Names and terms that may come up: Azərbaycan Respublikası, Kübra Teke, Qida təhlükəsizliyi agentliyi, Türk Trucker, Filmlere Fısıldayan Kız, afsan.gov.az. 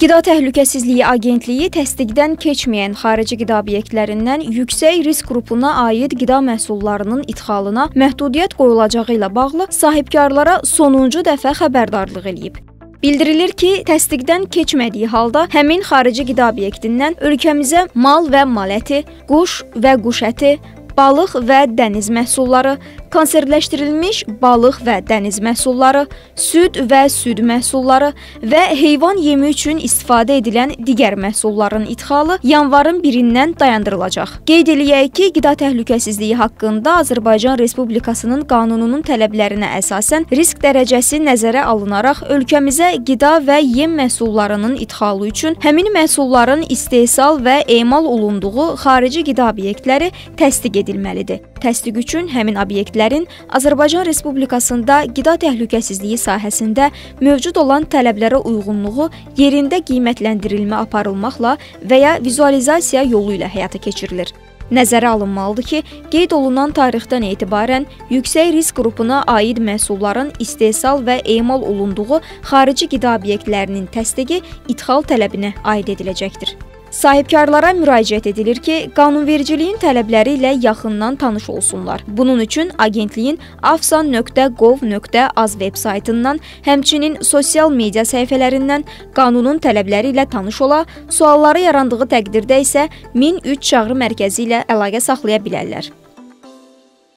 Qida Təhlükəsizliyi Agentliyi təsdiqdən keçməyən xarici qida obyektlərindən yüksək risk qrupuna aid qida məhsullarının idxalına məhdudiyyət qoyulacağı ilə bağlı sahibkarlara sonuncu dəfə xəbərdarlıq edib. Bildirilir ki, təsdiqdən keçmədiyi halda həmin xarici qida obyektindən ölkəmizə mal və mal əti, quş və quş əti, balıq və dəniz məhsulları, konservləşdirilmiş balıq və dəniz məhsulları, süd və süd məhsulları və heyvan yemi üçün istifadə edilən digər məhsulların idxalı yanvarın 1-dən dayandırılacaq. Qeyd eləyək ki, qida təhlükəsizliyi haqqında Azərbaycan Respublikasının qanununun tələblərinə əsasən risk dərəcəsi nəzərə alınaraq ölkəmizə qida və yem məhsullarının idxalı üçün həmin məhsulların istehsal və emal olunduğu xarici qida obyektləri təsdiq edilməlidir. Təsdiq üçün həmin obyektlərin Azərbaycan Respublikasında qida təhlükəsizliyi sahəsində mövcud olan tələblərə uyğunluğu yerində qiymətləndirilmə aparılmaqla və ya vizualizasiya yolu ilə həyata keçirilir. Nəzərə alınmalıdır ki, qeyd olunan tarixdən etibarən yüksək risk qrupuna aid məhsulların istehsal və emal olunduğu xarici qida obyektlərinin təsdiqi idxal tələbinə aid ediləcəkdir. Sahibkarlara müraciət edilir ki, qanunvericiliyin tələbləri ilə yaxından tanış olsunlar. Bunun üçün agentliyin afsan.gov.az veb saytından, həmçinin sosial media səhifələrindən qanunun tələbləri ilə tanış ola, sualları yarandığı təqdirdə isə 1003 çağrı mərkəzi ilə əlaqə saxlaya bilərlər.